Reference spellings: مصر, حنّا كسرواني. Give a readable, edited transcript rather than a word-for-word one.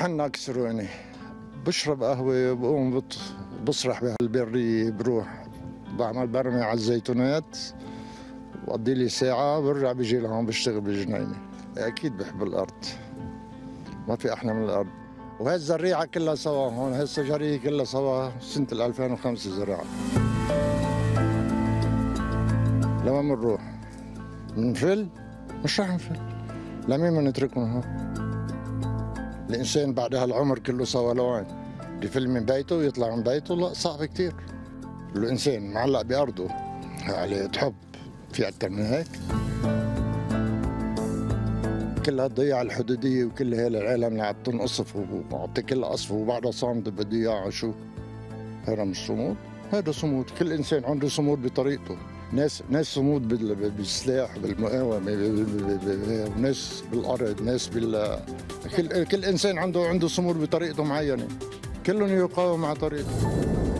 حنّا كسرواني. بشرب قهوة بقوم بسرح بهالبرية، بروح بعمل برمي على الزيتونات، بقضي لي ساعة برجع بيجي لهون بشتغل بالجنينة. أكيد بحب الأرض، ما في أحلى من الأرض، وهي الزريعة كلها سوا هون، هي الشجرية كلها سوا سنة 2005 زراعة. لما منروح منفل مش رح نفل، لمين منتركهم هون؟ الإنسان بعد هالعمر كله سوا لوين بفل من بيته ويطلع من بيته؟ لا، صعب كتير. الإنسان معلق بأرضه، عليه حب، في أكتر من هيك؟ كل هالضيعة الحدودية وكل هالعالم اللي عم تنقصف وعطي كل قصف وبعدها صامد بالضياعة، شو؟ هذا مش صمود؟ هذا صمود، كل إنسان عنده صمود بطريقته، ناس صمود بالسلاح، بالمقاومة، وناس بالأرض، ناس بال كل إنسان عنده صمود بطريقته معينة، كلهم يقاوم على طريقته.